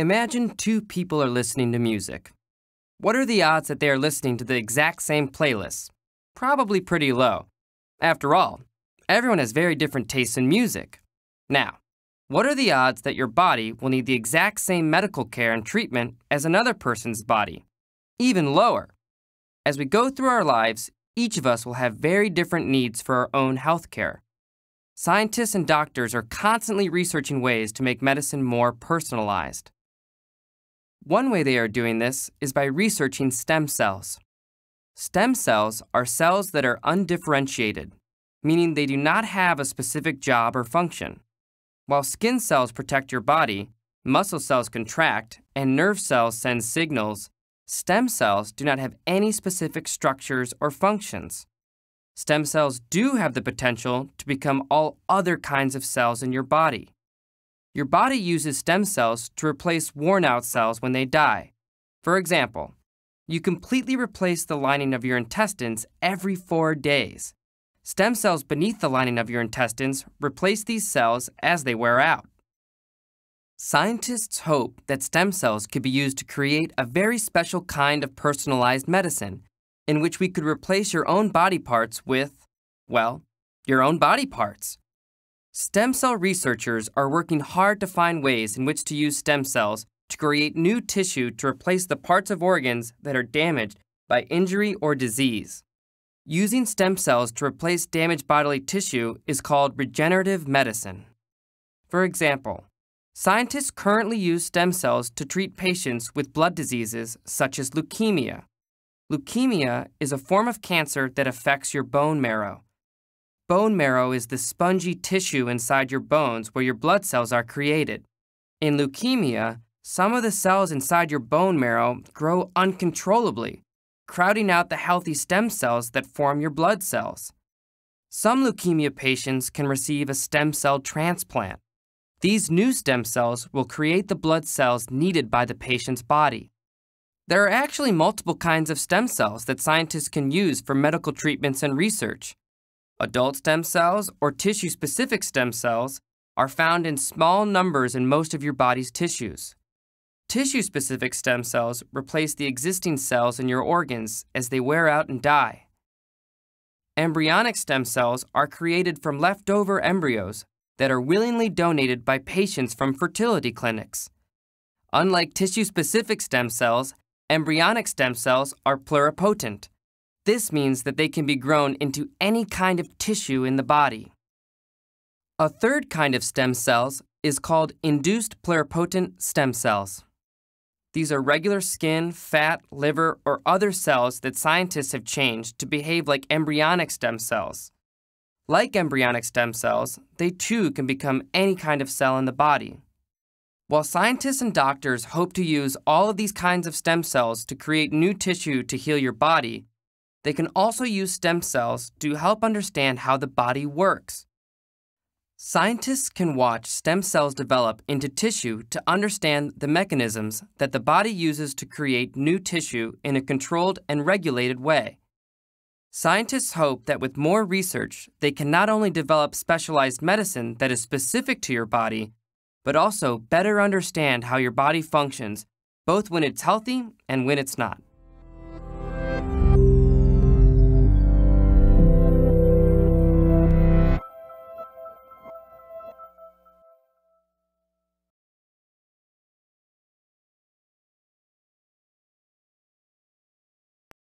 Imagine two people are listening to music. What are the odds that they are listening to the exact same playlist? Probably pretty low. After all, everyone has very different tastes in music. Now, what are the odds that your body will need the exact same medical care and treatment as another person's body? Even lower. As we go through our lives, each of us will have very different needs for our own health care. Scientists and doctors are constantly researching ways to make medicine more personalized. One way they are doing this is by researching stem cells. Stem cells are cells that are undifferentiated, meaning they do not have a specific job or function. While skin cells protect your body, muscle cells contract, and nerve cells send signals, stem cells do not have any specific structures or functions. Stem cells do have the potential to become all other kinds of cells in your body. Your body uses stem cells to replace worn-out cells when they die. For example, you completely replace the lining of your intestines every 4 days. Stem cells beneath the lining of your intestines replace these cells as they wear out. Scientists hope that stem cells could be used to create a very special kind of personalized medicine, in which we could replace your own body parts with, well, your own body parts. Stem cell researchers are working hard to find ways in which to use stem cells to create new tissue to replace the parts of organs that are damaged by injury or disease. Using stem cells to replace damaged bodily tissue is called regenerative medicine. For example, scientists currently use stem cells to treat patients with blood diseases such as leukemia. Leukemia is a form of cancer that affects your bone marrow. Bone marrow is the spongy tissue inside your bones where your blood cells are created. In leukemia, some of the cells inside your bone marrow grow uncontrollably, crowding out the healthy stem cells that form your blood cells. Some leukemia patients can receive a stem cell transplant. These new stem cells will create the blood cells needed by the patient's body. There are actually multiple kinds of stem cells that scientists can use for medical treatments and research. Adult stem cells, or tissue-specific stem cells, are found in small numbers in most of your body's tissues. Tissue-specific stem cells replace the existing cells in your organs as they wear out and die. Embryonic stem cells are created from leftover embryos that are willingly donated by patients from fertility clinics. Unlike tissue-specific stem cells, embryonic stem cells are pluripotent. This means that they can be grown into any kind of tissue in the body. A third kind of stem cells is called induced pluripotent stem cells. These are regular skin, fat, liver, or other cells that scientists have changed to behave like embryonic stem cells. Like embryonic stem cells, they too can become any kind of cell in the body. While scientists and doctors hope to use all of these kinds of stem cells to create new tissue to heal your body, they can also use stem cells to help understand how the body works. Scientists can watch stem cells develop into tissue to understand the mechanisms that the body uses to create new tissue in a controlled and regulated way. Scientists hope that with more research, they can not only develop specialized medicine that is specific to your body, but also better understand how your body functions, both when it's healthy and when it's not.